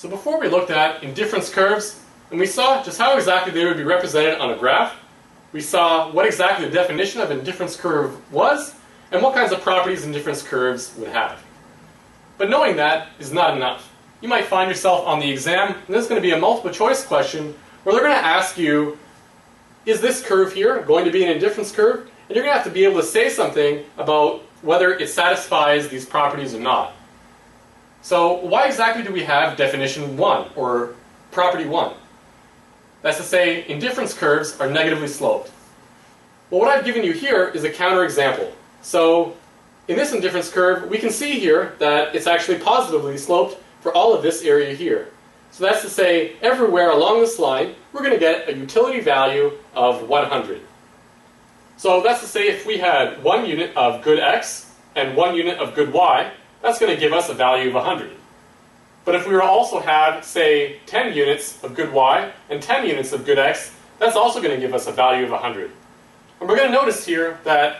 So before we looked at indifference curves, and we saw just how exactly they would be represented on a graph. We saw what exactly the definition of indifference curve was, and what kinds of properties indifference curves would have. But knowing that is not enough. You might find yourself on the exam, and there's going to be a multiple choice question where they're going to ask you, is this curve here going to be an indifference curve? And you're going to have to be able to say something about whether it satisfies these properties or not. So why exactly do we have definition 1, or property 1? That's to say, indifference curves are negatively sloped. Well, what I've given you here is a counterexample. So in this indifference curve, we can see here that it's actually positively sloped for all of this area here. So that's to say, everywhere along this line, we're going to get a utility value of 100. So that's to say, if we had 1 unit of good x and 1 unit of good y, that's going to give us a value of 100. But if we were to also have, say, 10 units of good y and 10 units of good x, that's also going to give us a value of 100. And we're going to notice here that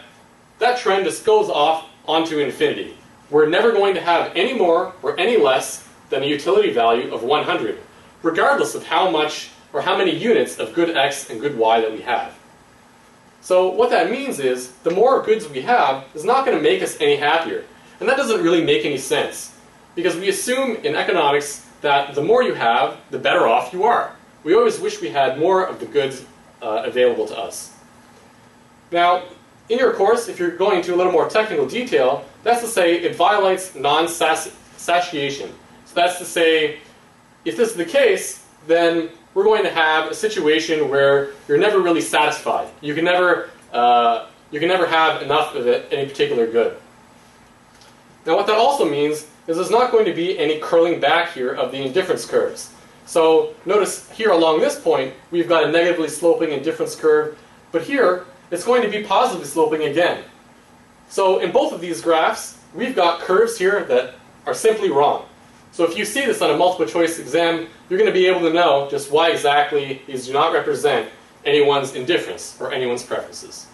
that trend just goes off onto infinity. We're never going to have any more or any less than a utility value of 100, regardless of how much or how many units of good x and good y that we have. So what that means is the more goods we have is not going to make us any happier. And that doesn't really make any sense, because we assume in economics that the more you have, the better off you are. We always wish we had more of the goods available to us. Now, in your course, if you're going into a little more technical detail, that's to say it violates non-satiation. So that's to say, if this is the case, then we're going to have a situation where you're never really satisfied. You can never have enough of any particular good. Now, what that also means is there's not going to be any curling back here of the indifference curves. So notice here along this point, we've got a negatively sloping indifference curve, but here it's going to be positively sloping again. So in both of these graphs, we've got curves here that are simply wrong. So if you see this on a multiple choice exam, you're going to be able to know just why exactly these do not represent anyone's indifference or anyone's preferences.